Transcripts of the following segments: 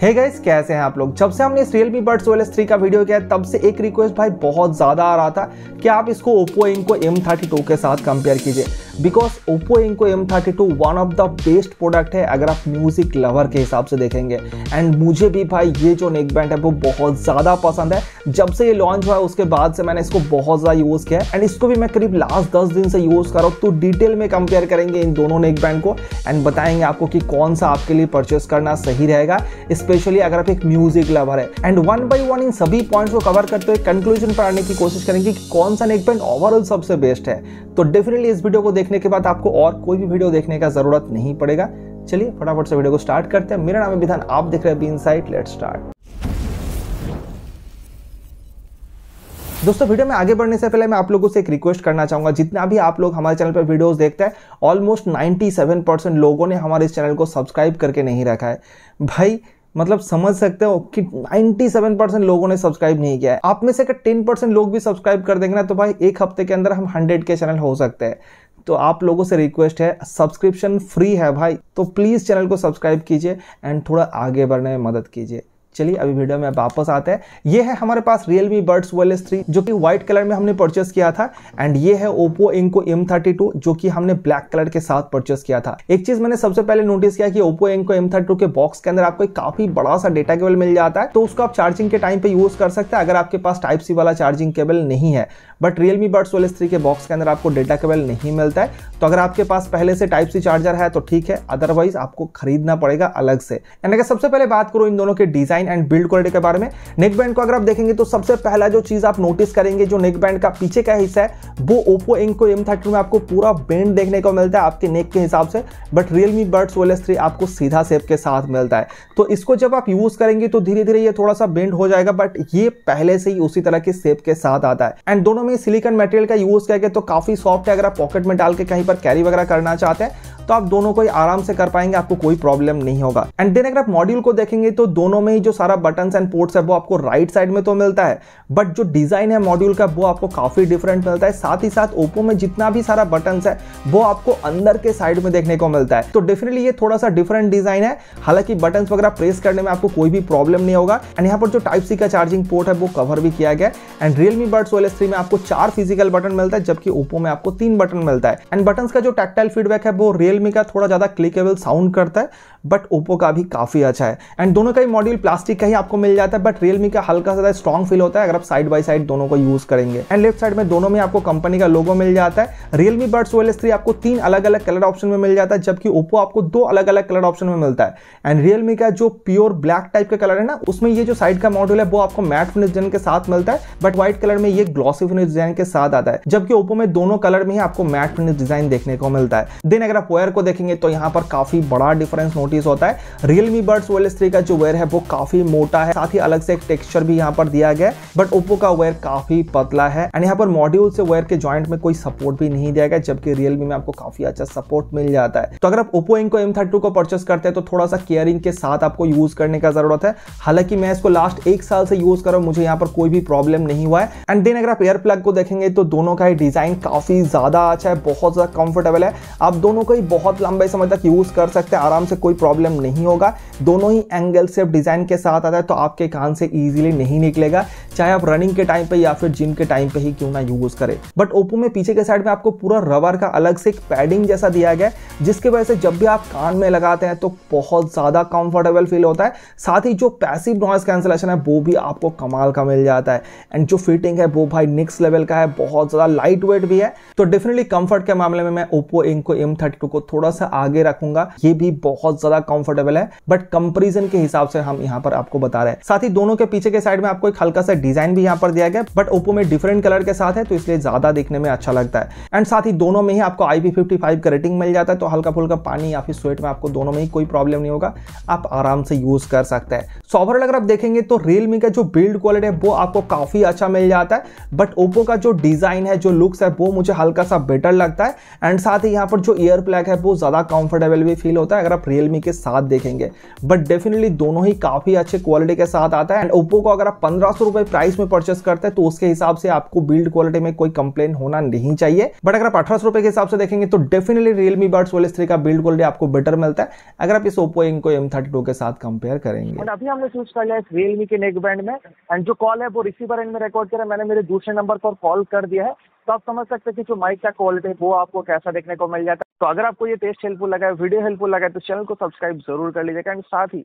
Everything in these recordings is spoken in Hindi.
हे गाइस, कैसे हैं आप लोग। जब से हमने इस Realme Buds Wireless 3 का वीडियो किया तब से एक रिक्वेस्ट भाई बहुत ज़्यादा आ रहा था कि आप इसको Oppo Enco M32 के साथ कंपेयर कीजिए, because Oppo Enco M32 one of the best product है अगर आप म्यूजिक लवर के हिसाब से देखेंगे। एंड मुझे भी भाई ये जो नेक बैंड है वो बहुत ज़्यादा पसंद है। जब से ये लॉन्च हुआ है उसके बाद से मैंने इसको बहुत ज़्यादा यूज़ किया है एंड इसको भी मैं करीब लास्ट 10 दिन से यूज़ कर रहा हूँ। तो डिटेल में कंपेयर करेंगे इन दोनों नेक बैंड को एंड बताएंगे आपको कि कौन सा आपके लिए परचेस करना सही रहेगा, स्पेशली अगर आप एक म्यूजिक लवर है। एंड वन बाय वन इन सभी पॉइंट्स को कवर करते हुए कंक्लूजन पर आने की कोशिश करेंगे कि कौन सा नेकबैंड ओवरऑल सबसे बेस्ट है। तो डेफिनेटली इस वीडियो को देखने के बाद आपको और कोई भी वीडियो देखने का जरूरत नहीं पड़ेगा। चलिए फटाफट से वीडियो को स्टार्ट करते हैं। मेरा नाम है विधान, आप देख रहे हैं बी इनसाइड, लेट्स स्टार्ट। दोस्तों वीडियो में आगे बढ़ने से पहले मैं आप लोगों से एक रिक्वेस्ट करना चाहूँगा। जितना भी आप लोग हमारे चैनल पर वीडियोस देखते हैं, ऑलमोस्ट 97% लोगों ने हमारे इस चैनल को सब्सक्राइब करके नहीं रखा है। भाई मतलब समझ सकते हो कि 97% लोगों ने सब्सक्राइब नहीं किया है। आप में से अगर 10% लोग भी सब्सक्राइब कर देंगे ना तो भाई एक हफ्ते के अंदर हम 100 के चैनल हो सकते हैं। तो आप लोगों से रिक्वेस्ट है, सब्सक्रिप्शन फ्री है भाई, तो प्लीज़ चैनल को सब्सक्राइब कीजिए एंड थोड़ा आगे बढ़ने में मदद कीजिए। चलिए अभी वीडियो में वापस आते हैं। ये है हमारे पास Realme Buds Wireless 3 जो कि व्हाइट कलर में हमने परचेस किया था एंड ये है Oppo Enco M32 जो कि हमने ब्लैक कलर के साथ परचेस किया था। एक चीज मैंने सबसे पहले नोटिस किया कि Oppo Enco M32 के बॉक्स के अंदर आपको एक काफी बड़ा सा डेटा केबल मिल जाता है, तो उसको आप चार्जिंग के टाइम पे यूज कर सकते हैं अगर आपके पास टाइप सी वाला चार्जिंग केबल नहीं है। बट Realme Buds Wireless 3 के बॉक्स के अंदर आपको डेटा केबल नहीं मिलता है, तो अगर आपके पास पहले से टाइप सी चार्जर है तो ठीक है, अदरवाइज आपको खरीदना पड़ेगा अलग से। एंड अगर सबसे पहले बात करो इन दोनों के डिजाइन एंड बिल्ड क्वालिटी के बारे में, नेकबैंड को अगर आप देखेंगे तो सबसे पहला जो चीज आप नोटिस करेंगे, जो नेकबैंड का पीछे का हिस्सा है वो Oppo Enco M32 में आपको पूरा बेंड देखने को मिलता है आपके नेक के हिसाब से, बट Realme Buds Wireless 3 आपको सीधा शेप के साथ मिलता है। तो इसको जब आप यूज करेंगे तो धीरे धीरे ये थोड़ा सा बेंड हो जाएगा, बट ये पहले से ही उसी तरह के शेप के साथ आता है। एंड दोनों में सिलिकॉन मटेरियल का यूज करके तो काफी सॉफ्ट है, अगर आप पॉकेट में डाल के कहीं पर कैरी वगैरह करना चाहते हैं तो आप दोनों को आराम से कर पाएंगे, आपको कोई प्रॉब्लम नहीं होगा। एंड देन अगर आप मॉड्यूल को देखेंगे तो दोनों में ही जो सारा बटन्स एंड पोर्ट्स है वो आपको राइट साइड में तो मिलता है, बट जो डिजाइन है मॉड्यूल का वो आपको काफी डिफरेंट मिलता है। साथ ही साथ Oppo में जितना भी सारा बटन्स है वो आपको अंदर के साइड में देखने को मिलता है, तो डेफिनेटली ये थोड़ा सा डिफरेंट डिजाइन है। हालांकि बटन्स वगैरह प्रेस करने में आपको कोई भी प्रॉब्लम नहीं होगा। एंड यहाँ पर जो टाइप सी का चार्जिंग पोर्ट है वो कवर भी किया गया। एंड Realme Buds Wireless 3 में आपको 4 फिजिकल बटन मिलता है, जबकि Oppo में आपको 3 बटन मिलता है। एंड बटन्स का जो टैक्टाइल फीडबैक है वो Realme का थोड़ा ज्यादा क्लिकेबल साउंड करता है, बट Oppo का भी काफी अच्छा है। एंड दोनों का ही मॉड्यूल प्लास्टिक का ही आपको मिल जाता है, बट Realme का हल्का सा स्ट्रॉन्ग फील होता है अगर आप साइड बाय साइड दोनों को यूज करेंगे। एंड लेफ्ट साइड में दोनों में आपको कंपनी का लोगो मिल जाता है। Realme Buds Wireless 3 आपको 3 अलग अलग कलर ऑप्शन में मिल जाता है, जबकि Oppo आपको 2 अलग अलग कलर ऑप्शन में मिलता है। एंड Realme का जो प्योर ब्लैक टाइप का कलर है ना, उसमें ये जो साइड का मॉड्यूल है वो आपको मैट फिनिश डिजाइन के साथ मिलता है, बट व्हाइट कलर में ये ग्लॉसी फिनिश डिजाइन के साथ आता है, जबकि Oppo में दोनों कलर में ही आपको मैट फिनिश डिजाइन देखने को मिलता है। देन अगर आप वेयर को देखेंगे तो यहाँ पर काफी बड़ा डिफरेंस नोटिस होता है। Realme Buds Wireless 3 का जो वेयर है वो काफी मोटा है, साथ ही अलग से एक टेक्सचर भी यहाँ पर दिया गया है, बट Oppo का वेयर काफी पतला है। एंड यहाँ पर मॉड्यूल से वेयर के जॉइंट में कोई सपोर्ट भी नहीं दिया गया, जबकि Realme में आपको काफी अच्छा सपोर्ट मिल जाता है। तो अगर आप Oppo Enco M32 को परचेस करते हैं तो थोड़ा सा केयरिंग के साथ आपको यूज करने का जरूरत है। हालांकि मैं इसको लास्ट 1 साल से यूज कर रहा हूँ, मुझे यहाँ पर कोई भी प्रॉब्लम नहीं हुआ है। एंड देन अगर आप एयर प्लग को देखेंगे तो दोनों का ही डिजाइन काफी ज्यादा अच्छा है, बहुत ज्यादा कंफर्टेबल है, आप दोनों को ही बहुत लंबे समय तक यूज कर सकते हैं आराम से, कोई प्रॉब्लम नहीं होगा। दोनों ही एंगल शेप डिजाइन के साथ आता है, तो आपके कान से इजीली नहीं निकलेगा, चाहे आप रनिंग के टाइम पे या फिर जिम के टाइम पे ही क्यों ना यूज करें। बट Oppo में पीछे के साइड में आपको पूरा रबर का अलग से एक पैडिंग जैसा दिया गया है, जिसकी वजह से जब भी आप कान में लगाते हैं तो बहुत ज्यादा कंफर्टेबल फील होता है। साथ ही जो पैसिव नॉइज कैंसलेशन है वो भी आपको कमाल का मिल जाता है। एंड जो फिटिंग है वो भाई नेक्स्ट लेवल का है, बहुत ज्यादा लाइट वेट भी है। तो डेफिनेटली कंफर्ट के मामले में मैं Oppo Enco M32 को थोड़ा सा आगे रखूंगा, ये भी बहुत ज्यादा कंफर्टेबल है, बट कंपेरिजन के हिसाब से हम यहाँ पर आपको बता रहे हैं। साथ ही दोनों के पीछे के साइड में आपको एक हल्का सा डिजाइन भी यहाँ पर दिया गया, बट Oppo में डिफरेंट कलर के साथ है तो इसलिए ज्यादा देखने में अच्छा लगता है। एंड साथ ही दोनों में ही आपको IP55 का रेटिंग मिल जाता है, तो हल्का फुल्का पानी या फिर स्वेट में आपको दोनों में ही कोई प्रॉब्लम नहीं होगा, आप आराम से यूज कर सकते हैं। सो ओवरऑल अगर आप देखेंगे तो Realme का जो बिल्ड क्वालिटी है वो आपको काफी अच्छा मिल जाता है, बट Oppo का जो डिजाइन है, जो लुक्स है, वो मुझे हल्का सा बेटर लगता है। एंड साथ ही यहाँ पर जो ईयर प्लग है वो ज्यादा कंफर्टेबल भी फील होता है अगर आप Realme Realme के साथ देखेंगे, बट डेफिनेटली दोनों ही काफी अच्छे क्वालिटी के साथ आता है। एंड ओप्पो को अगर आप 1500 रुपए प्राइस में परचेस करते हैं तो उसके हिसाब से आपको बिल्ड क्वालिटी में कोई कंप्लेन होना नहीं चाहिए। बट अगर आप 1800 रुपए के हिसाब से देखेंगे तो डेफिनेटली Realme Buds Wireless 3 का बिल्ड क्वालिटी आपको बेटर मिलता है अगर आप इस ओप्पो एनको M32 के साथ कंपेयर करेंगे। अभी हमने चूज कर लिया है रियलमी के नेक बैंड में, एंड जो कॉल है वो रिसीवर एंड में रिकॉर्ड करें, मैंने मेरे दूसरे नंबर पर कॉल कर दिया है, तो आप समझ सकते हैं कि जो माइक का क्वालिटी है वो आपको कैसा देखने को मिल जाता है। तो अगर आपको ये टेस्ट हेल्पफुल लगा है, वीडियो हेल्पफुल लगा है, तो चैनल को सब्सक्राइब जरूर कर लीजिएगा एंड साथ ही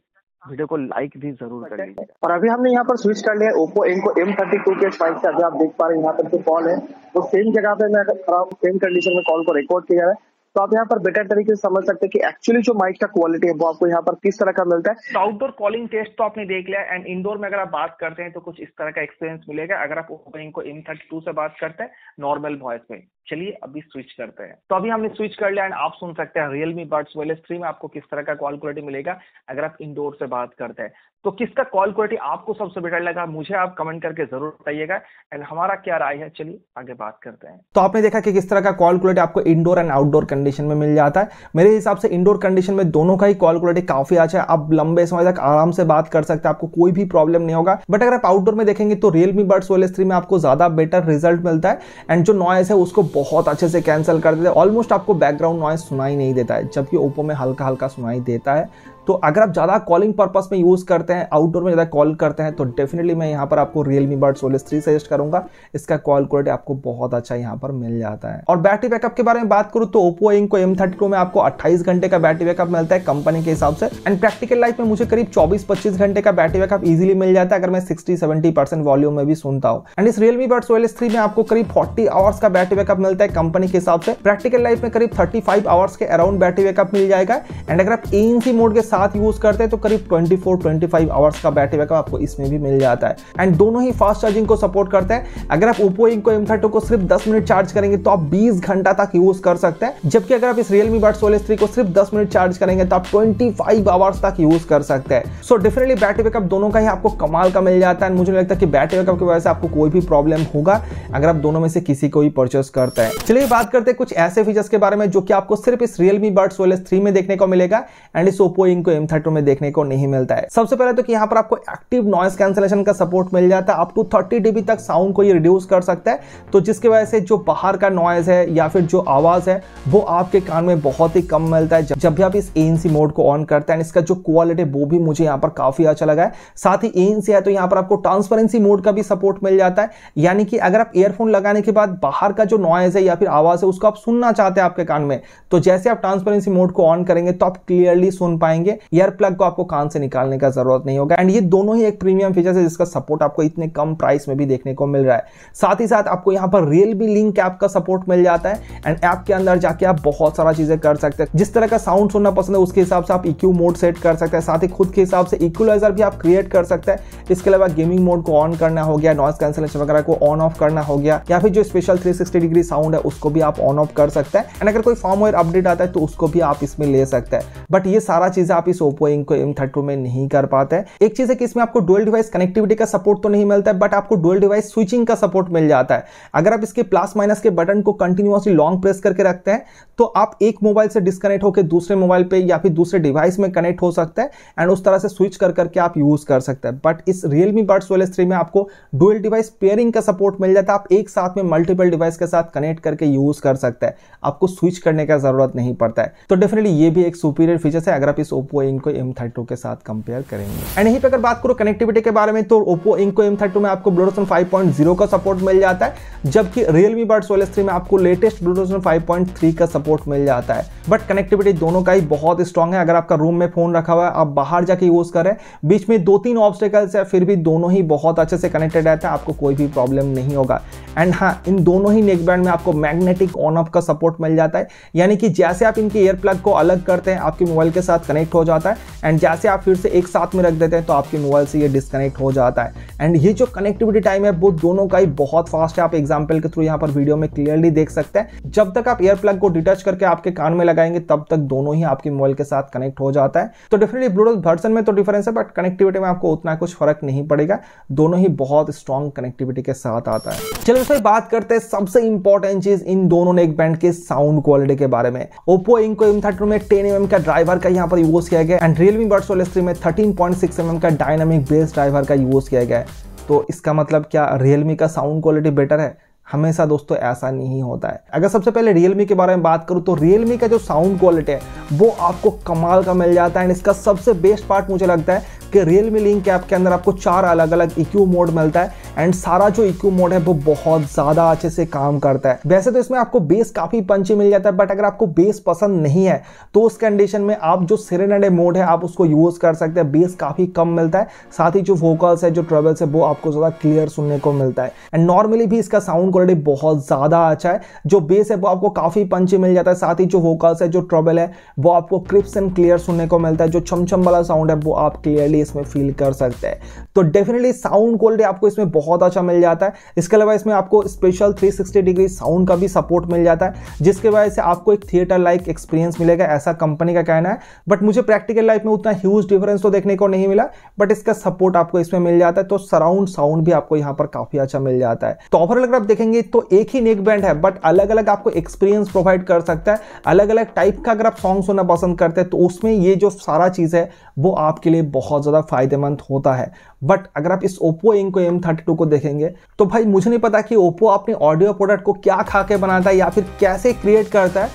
वीडियो को लाइक भी जरूर कर लीजिएगा। और अभी हमने यहाँ पर स्विच कर लिया ओप्पो एनको M32 के साइड से। अभी आप देख पा रहे हैं यहाँ पर जो कॉल है वो सेम जगह पे मैं खराब सेम कंडीशन में कॉल को रिकॉर्ड किया है, तो आप यहाँ पर बेटर तरीके से समझ सकते हैं कि एक्चुअली जो माइक का क्वालिटी है वो आपको यहाँ पर किस तरह का मिलता है। आउटडोर कॉलिंग टेस्ट तो आपने देख लिया एंड इंडोर में अगर आप बात करते हैं तो कुछ इस तरह का एक्सपीरियंस मिलेगा अगर आप ओप्पो एनको M32 से बात करते हैं नॉर्मल वॉइस में। चलिए अभी स्विच करते हैं। तो अभी हमने स्विच कर लिया एंड आप सुन सकते हैं Realme Buds Wireless 3 में आपको किस तरह का कॉल क्वालिटी मिलेगा अगर आप इंडोर से बात करते हैं। तो किसका कॉल क्वालिटी आपको सबसे बेटर लगा मुझे आप कमेंट करके जरूर बताइएगा एंड हमारा क्या राय है। चलिए आगे बात करते हैं। तो आपने देखा कि किस तरह का कॉल क्वालिटी आपको इंडोर एंड आउटडोर कंडीशन में मिल जाता है। मेरे हिसाब से इंडोर कंडीशन में दोनों का ही कॉल क्वालिटी काफी अच्छा है, आप लंबे समय तक आराम से बात कर सकते हैं, आपको कोई भी प्रॉब्लम नहीं होगा। बट अगर आप आउटडोर में देखेंगे तो Realme Buds Wireless 3 में आपको ज्यादा बेटर रिजल्ट मिलता है एंड जो नॉइस है उसको बहुत अच्छे से कैंसिल कर देते हैं। ऑलमोस्ट आपको बैकग्राउंड नॉइस सुनाई नहीं देता है, जबकि ओप्पो में हल्का हल्का सुनाई देता है। तो अगर आप ज़्यादा कॉलिंग पर्पस में यूज़ करते हैं, आउटडोर में ज़्यादा कॉल करते हैं, तो डेफिनेटली मैं यहाँ पर आपको Realme Buds Wireless 3 सजेस्ट करूँगा। इसका कॉल क्वालिटी आपको बहुत अच्छा यहाँ पर मिल जाता है। और बैटरी बैकअप के बारे में बात करूँ तो ओप्पो एनको M32 में आपको 28 घंटे का बैटरी बैकअप मिलता है कंपनी के हिसाब से, एंड प्रैक्टिकल लाइफ में मुझे करीब 24-25 घंटे का बैटरी बैकअप ईजिली मिल जाता है अगर मैं 60-70% वॉल्यूम में भी सुनता हूँ। एंड इस Realme Buds Wireless 3 में आपको करीब 40 आवर्स का बैटरी बैकअप मिलता है कंपनी के हिसाब से, प्रैक्टिकल लाइफ में करीब 35 आवर्स के अराउंड बैटरी बैकअप मिल जाएगा। एंड अगर आप ANC मोड के साथ यूज करते हैं तो करीब 24-25 आवर्स का बैटरी बैकअप आपको इसमें भी मिल जाता है। एंड दोनों ही फास्ट चार्जिंग को सपोर्ट करते हैं। अगर आप ओप्पो एनको M32 को सिर्फ 10 मिनट चार्ज करेंगे तो आप 20 घंटा तक यूज कर सकते हैं, जबकि अगर आप इस Realme Buds Wireless 3 को सिर्फ 10 मिनट चार्ज करेंगे तो आप 25 आवर्स तक यूज कर सकते हैं। सो डेफिनेटली बैटरी बैकअप दोनों का ही आपको कमाल का मिल जाता है। मुझे नहीं लगता कि बैटरी बैकअप की वजह से आपको कोई भी प्रॉब्लम होगा अगर आप दोनों में से किसी को भी परचेस करते हैं। चलिए बात करते हैं कुछ ऐसे फीचर्स के बारे में जो कि आपको सिर्फ इस Realme Buds Wireless 3 में देखने को मिलेगा एंड इस ओप्पो को M32 में देखने को नहीं मिलता है। सबसे पहले तो कि यहाँ पर आपको एक्टिव नॉइस कैंसिलेशन का सपोर्ट मिल जाता है, अप टू 30 डीबी तक साउंड को ये रिड्यूस कर सकता है, तो जिसके वजह से जो बाहर का नॉइस है या फिर जो आवाज है वो आपके कान में बहुत ही कम मिलता है जब भी आप इस ANC मोड को ऑन करते हैं। इसका जो क्वालिटी वो भी मुझे यहाँ पर काफी अच्छा लगा है। साथ ही ANC है तो यहाँ पर आपको ट्रांसपेरेंसी मोड का भी सपोर्ट मिल जाता है, यानी कि अगर आप ईयरफोन लगाने के बाद बाहर का जो नॉइज है या फिर आवाज है उसको आप सुनना चाहते हैं आपके कान में, तो जैसे आप ट्रांसपेरेंसी मोड को ऑन करेंगे तो आप क्लियरली सुन पाएंगे, ईयर प्लग को आपको कान से निकालने का जरूरत नहीं होगा। एंड ये दोनों ही एक प्रीमियम फीचर है जिसका सपोर्ट आपको इतने कम प्राइस में भी देखने को मिल रहा है। साथ ही साथ आपको यहाँ पर Realme Link ऐप का सपोर्ट मिल जाता है एंड ऐप के अंदर जाके आप बहुत सारा चीजें कर सकते हैं। जिस तरह का साउंड सुनना पसंद है उसके हिसाब से आप EQ मोड सेट कर सकते हैं, साथ ही खुद के हिसाब से इक्वलाइजर भी आप क्रिएट कर सकते हैं। इसके अलावा गेमिंग मोड को ऑन करना हो गया, नॉइस कैंसिलेशन वगैरह को ऑन ऑफ करना हो गया, या फिर जो स्पेशल 360 डिग्री साउंड है उसको भी आप ऑन ऑफ कर सकते हैं। एंड अगर कोई फर्मवेयर अपडेट आता है तो उसको भी आप इसमें ले सकते हैं। बट ये सारा चीज आप इस ओप्पो एनको M32 में नहीं कर पाते हैं। एक चीज है कि इसमें आपको डुअल डिवाइस कनेक्टिविटी का सपोर्ट तो नहीं मिलता है, बट आपको डुअल डिवाइस स्विचिंग का सपोर्ट मिल जाता है। अगर आप इसके प्लस माइनस के बटन को कंटिन्यूअसली लॉन्ग प्रेस करके रखते हैं तो आप एक मोबाइल से डिस्कनेक्ट होकर दूसरे मोबाइल पे या फिर दूसरे डिवाइस में कनेक्ट हो सकता है एंड उस तरह से स्विच कर करके आप यूज कर सकते हैं। बट इस Realme Buds Wireless 3 में आपको डुअल डिवाइस पेयरिंग का सपोर्ट मिल जाता है, आप एक साथ में मल्टीपल डिवाइस के साथ कनेक्ट करके यूज कर सकते हैं, आपको स्विच करने का जरूरत नहीं पड़ता है। तो डेफिनेटली ये भी एक सुपीरियर फीचर है अगर आप इस ओप्पो एनको M32 के साथ कंपेयर करेंगे। एंड यहीं पे अगर बात करो कनेक्टिविटी के बारे में तो ओप्पो एनको M32 में आपको ब्लूटूथ 5.0 का सपोर्ट मिल जाता है, जबकि Realme Buds Wireless 3 में आपको लेटेस्ट ब्लूटूथ 5.3 का सपोर्ट मिल जाता है। बट कनेक्टिविटी दोनों का ही बहुत स्ट्रांग है। अगर आपका रूम में फोन रखा हुआ है, आप बाहर जाके यूज करें, बीच में 2-3 ऑब्स्टेकल्स है, फिर भी दोनों ही बहुत अच्छे से कनेक्टेड रहता है, आपको कोई भी प्रॉब्लम नहीं होगा। एंड हाँ, इन दोनों ही नेकबैंड में आपको मैग्नेटिक ऑन ऑफ का सपोर्ट मिल जाता है, यानी कि जैसे आप इनके ईयर प्लग को अलग करते हैं आपके मोबाइल के साथ कनेक्ट हो जाता है एंड जैसे आप फिर से एक साथ में रख देते हैं तो आपके मोबाइल से ये डिस्कनेक्ट हो जाता है। एंड ये जो कनेक्टिविटी टाइम है वो दोनों का ही बहुत फास्ट है, आप एग्जांपल के थ्रू यहाँ पर वीडियो में क्लियरली देख सकते हैं। जब तक आप ईयर प्लग को डिटच करके आपके कान में लगाएंगे तब तक दोनों ही आपके मोबाइल के साथ कनेक्ट हो जाता है। तो डेफिनेटली ब्लूटूथ वर्जन में तो डिफरेंस है, बट कनेक्टिविटी में आपको उतना कुछ फर्क नहीं पड़ेगा, दोनों ही बहुत स्ट्रॉन्ग कनेक्टिविटी के साथ आता है। चलो दोस्तों बात करते हैं सबसे इंपॉर्टेंट चीज इन दोनों नेकबैंड के साउंड क्वालिटी के बारे में। ओप्पो एनको M32 में 10 mm का ड्राइवर का यहाँ पर यूज किया गया है एंड Realme Buds Wireless 3 में 13.6mm का डायनामिक बेस ड्राइवर का यूज़ किया गया है। तो इसका मतलब क्या Realme का साउंड क्वालिटी बेटर है? हमेशा दोस्तों ऐसा नहीं होता है। अगर सबसे पहले Realme के बारे में बात करूँ तो Realme का जो साउंड क्वालिटी है वो आपको कमाल का मिल जाता है एंड इसका सबसे बेस्ट पार्ट मुझे लगता है कि Realme Link ऐप के अंदर आपको 4 अलग अलग EQ मोड मिलता है एंड सारा जो EQ मोड है वो बहुत ज़्यादा अच्छे से काम करता है। वैसे तो इसमें आपको बेस काफ़ी पंची मिल जाता है, बट अगर आपको बेस पसंद नहीं है तो उस कंडीशन में आप जो सेरेनाडे मोड है आप उसको यूज़ कर सकते हैं। बेस काफ़ी कम मिलता है, साथ ही जो वोकल्स है जो ट्रेवल्स है वो आपको ज़्यादा क्लियर सुनने को मिलता है एंड नॉर्मली भी इसका साउंड क्वालिटी बहुत ज़्यादा अच्छा है। जो बेस है वो आपको काफ़ी पंची मिल जाता है, साथ ही जो वोकल्स है जो ट्रेवल है वो आपको क्रिप्स एंड क्लियर सुनने को मिलता है। जो छमछम वाला साउंड है वो आप क्लियरली इसमें फील कर सकते हैं। तो डेफिनेटली साउंड क्वालिटी आपको इसमें बहुत अच्छा मिल जाता है। इसके अलावा इसमें आपको स्पेशल 360 डिग्री साउंड का भी सपोर्ट मिल जाता है, जिसके वजह से आपको एक थिएटर लाइक एक्सपीरियंस मिलेगा, ऐसा कंपनी का कहना है। बट मुझे प्रैक्टिकल लाइफ में उतना ह्यूज डिफरेंस तो देखने को नहीं मिला, बट इसका सपोर्ट आपको इसमें मिल जाता है। तो सराउंड साउंड भी आपको यहाँ पर काफी अच्छा मिल जाता है। तो ओवरऑल अगर आप देखेंगे तो एक ही नेक बैंड है, बट अलग अलग आपको एक्सपीरियंस प्रोवाइड कर सकता है। अलग अलग टाइप का अगर आप सॉन्ग सुनना पसंद करते हैं तो उसमें ये जो सारा चीज है वो आपके लिए बहुत ज्यादा फायदेमंद होता है। बट अगर आप इस Oppo Enco M32 को देखेंगे तो भाई मुझे नहीं पता कि Oppo अपने ऑडियो प्रोडक्ट को क्या खा के बनाता है या फिर कैसे क्रिएट करता है,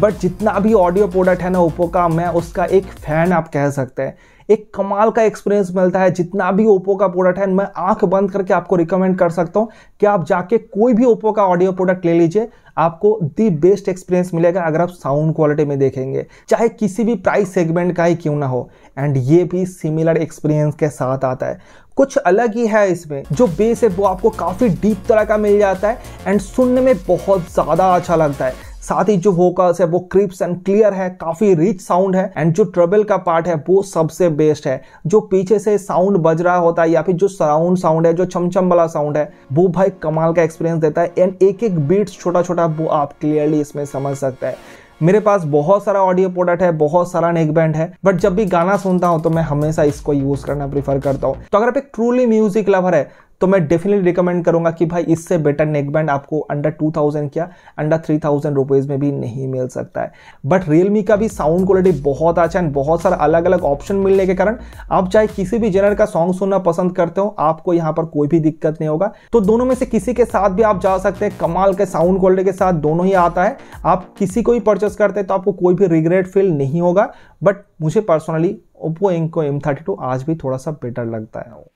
बट जितना भी ऑडियो प्रोडक्ट है ना Oppo का, मैं उसका एक फैन आप कह सकते हैं। एक कमाल का एक्सपीरियंस मिलता है जितना भी Oppo का प्रोडक्ट है। मैं आंख बंद करके आपको रिकमेंड कर सकता हूं कि आप जाके कोई भी Oppo का ऑडियो प्रोडक्ट ले लीजिए, आपको दी बेस्ट एक्सपीरियंस मिलेगा अगर आप साउंड क्वालिटी में देखेंगे, चाहे किसी भी प्राइस सेगमेंट का ही क्यों ना हो। एंड ये भी सिमिलर एक्सपीरियंस के साथ आता है, कुछ अलग ही है इसमें। जो बेस है वो आपको काफ़ी डीप तरह का मिल जाता है एंड सुनने में बहुत ज़्यादा अच्छा लगता है, साथ ही जो वोकल्स है वो क्रिप्स एंड क्लियर है, काफ़ी रिच साउंड है एंड जो ट्रबल का पार्ट है वो सबसे बेस्ट है। जो पीछे से साउंड बज रहा होता है या फिर जो सराउंड साउंड है, जो छमछम वाला साउंड है, वो भाई कमाल का एक्सपीरियंस देता है एंड एक एक बीट्स छोटा छोटा वो आप क्लियरली इसमें समझ सकते हैं। मेरे पास बहुत सारा ऑडियो प्रोडक्ट है, बहुत सारा नेक बैंड है, बट जब भी गाना सुनता हूँ तो मैं हमेशा इसको यूज़ करना प्रीफर करता हूँ। तो अगर आप एक ट्रूली म्यूजिक लवर है तो मैं डेफिनेटली रिकमेंड करूंगा कि भाई इससे बेटर नेक बैंड आपको अंडर 2000 क्या अंडर 3000 रुपीज़ में भी नहीं मिल सकता है। बट Realme का भी साउंड क्वालिटी बहुत अच्छा है, बहुत सारा अलग अलग ऑप्शन मिलने के कारण आप चाहे किसी भी जनर का सॉन्ग सुनना पसंद करते हो, आपको यहाँ पर कोई भी दिक्कत नहीं होगा। तो दोनों में से किसी के साथ भी आप जा सकते हैं, कमाल के साउंड क्वालिटी के साथ दोनों ही आता है। आप किसी को भी परचेस करते हैं तो आपको कोई भी रिग्रेट फील नहीं होगा। बट मुझे पर्सनली Oppo Enco M32 आज भी थोड़ा सा बेटर लगता है।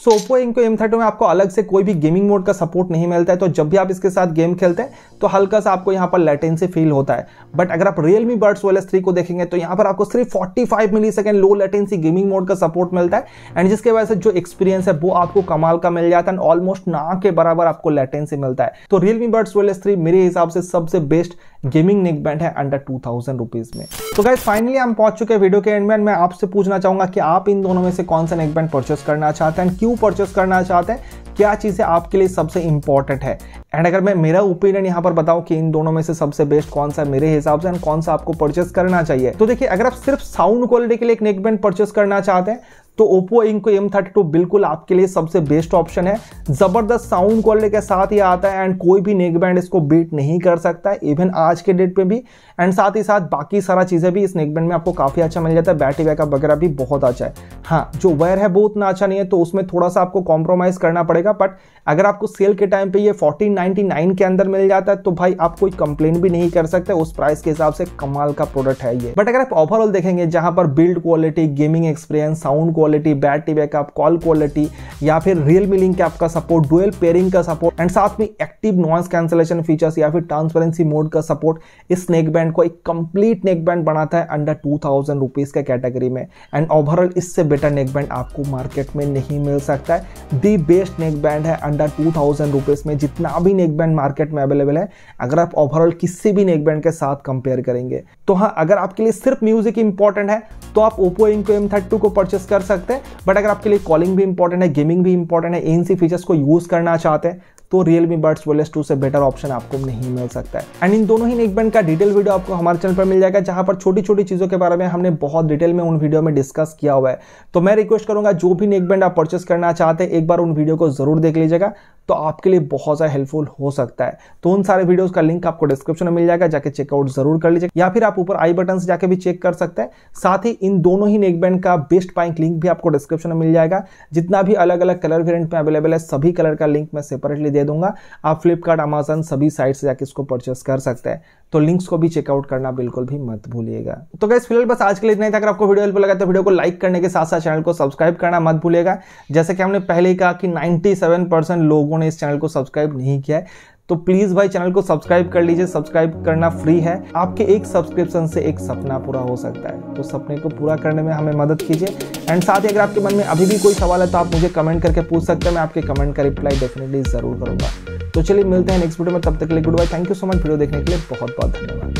सो Oppo Enco M32 में आपको अलग से कोई भी गेमिंग मोड का सपोर्ट नहीं मिलता है, तो जब भी आप इसके साथ गेम खेलते हैं तो हल्का सा आपको यहाँ पर लेटेंसी फील होता है। बट अगर आप Realme Buds Wireless 3 को देखेंगे तो यहाँ पर आपको सिर्फ 45 millisecond low latency gaming mode का सपोर्ट मिलता है एंड जिसके वजह से जो एक्सपीरियंस है वो आपको कमाल का मिल जाता है। ऑलमोस्ट नाक के बराबर आपको लेटेंसी मिलता है। तो Realme Buds Wireless 3 मेरे हिसाब से सबसे बेस्ट गेमिंग नेक बैंड है अंडर 2000 रुपीज़ में। तो गाइस फाइनली हम पहुंच चुके हैं वीडियो के एंड में। मैं आपसे पूछना चाहूँगा कि आप इन दोनों में से कौन सा नेक बैंड परचेस करना चाहते हैं, क्यों परचेस करना चाहते हैं, क्या चीज़ें आपके लिए सबसे इंपॉर्टेंट है। एंड अगर मैं मेरा ओपिनियन यहाँ पर बताऊँ कि इन दोनों में से सबसे बेस्ट कौन सा है मेरे हिसाब से एंड कौन सा आपको परचेस करना चाहिए, तो देखिए अगर आप सिर्फ साउंड क्वालिटी के लिए एक नेक बैंड परचेस करना चाहते हैं तो Oppo Enco M32 बिल्कुल आपके लिए सबसे बेस्ट ऑप्शन है। ज़बरदस्त साउंड क्वालिटी के साथ ही आता है एंड कोई भी नेक बैंड इसको बीट नहीं कर सकता है, इवन आज के डेट पे भी। एंड साथ ही साथ बाकी सारा चीज़ें भी इस नेक बैंड में आपको काफ़ी अच्छा मिल जाता है। बैटरी बैकअप वगैरह भी बहुत अच्छा है। हाँ, जो वायर है वो उतना अच्छा नहीं है, तो उसमें थोड़ा सा आपको कॉम्प्रोमाइज़ करना पड़ेगा। बट अगर आपको सेल के टाइम पर ये 1499 के अंदर मिल जाता है तो भाई आप कोई कंप्लेन भी नहीं कर सकते, उस प्राइस के हिसाब से कमाल का प्रोडक्ट है ये। बट अगर आप ओवरऑल देखेंगे जहाँ पर build quality, gaming experience, sound quality, battery backup, call quality या फिर Realme Link ऐप का सपोर्ट, डुअल पेयरिंग का सपोर्ट एंड साथ में एक्टिव नॉइस कैंसलेशन फीचर्स या फिर ट्रांसपेरेंसी मोड का सपोर्ट इस नेक बैंड को एक कंप्लीट नेक बैंड बनाता है अंडर 2000 रुपीज़ के कैटेगरी में। एंड ओवरऑल इससे बेटर नेक बैंड आपको मार्केट में नहीं मिल सकता है। दी बेस्ट नेक बैंड है अंडर 2000 रुपीज़ में जितना भी नेक बैंड मार्केट में अवेलेबल है, अगर आप ओवरऑल किसी भी नेक बैंड के साथ कंपेयर करेंगे। तो हाँ, अगर आपके लिए सिर्फ म्यूजिक इंपॉर्टेंट है तो आप Oppo Enco M32 को परचेस कर सकते हैं। बट अगर आपके लिए कॉलिंग भी इंपॉर्टेंट है, गेमिंग भी इंपॉर्टेंट है, ANC फीचर्स को यूज करना चाहते हैं तो Realme Buds Wireless 2 से बेटर ऑप्शन आपको नहीं मिल सकता है। एंड इन दोनों ही नेकबैंड का डिटेल वीडियो आपको हमारे चैनल पर मिल जाएगा, जहां पर छोटी छोटी चीजों के बारे में हमने बहुत डिटेल में उन वीडियो में डिस्कस किया हुआ है। तो मैं रिक्वेस्ट करूंगा जो भी नेकबैंड आप परचेस करना चाहते हैं एक बार उन वीडियो को जरूर देख लीजिएगा, तो आपके लिए बहुत ज़्यादा हेल्पफुल हो सकता है। तो उन सारे वीडियोस का लिंक आपको डिस्क्रिप्शन में मिल जाएगा, जाके चेकआउट जरूर कर लीजिएगा, या फिर आप ऊपर आई बटन से जाके भी चेक कर सकते हैं। साथ ही इन दोनों ही नेकबैंड का बेस्ट बाइंग लिंक भी आपको डिस्क्रिप्शन में मिल जाएगा। जितना भी अलग अलग कलर वेरिएंट में अवेलेबल है सभी कलर का लिंक मैं सेपरेटली दे दूंगा। आप फ्लिपकार्ट, अमेजन सभी साइट से जाके इसको परचेस कर सकते हैं। तो लिंक्स को भी चेकआउट करना बिल्कुल भी मत भूलिएगा। तो गाइस फिलहाल बस आज के लिए इतना ही था। अगर आपको वीडियो हेल्पफुल लगा तो वीडियो को लाइक करने के साथ साथ चैनल को सब्सक्राइब करना मत भूलिएगा। जैसे कि हमने पहले ही कहा कि 97% लोगों ने इस चैनल को सब्सक्राइब नहीं किया है, तो प्लीज भाई चैनल को सब्सक्राइब कर लीजिए। सब्सक्राइब करना फ्री है, आपके एक सब्सक्रिप्शन से एक सपना पूरा हो सकता है, तो सपने को पूरा करने में हमें मदद कीजिए। एंड साथ ही अगर आपके मन में अभी भी कोई सवाल है तो आप मुझे कमेंट करके पूछ सकते हैं, मैं आपके कमेंट का रिप्लाई डेफिनेटली जरूर करूंगा। तो चलिए मिलते हैं नेक्स्ट वीडियो में, तब तक के लिए goodbye. Thank you so much video देखने के लिए, बहुत बहुत धन्यवाद।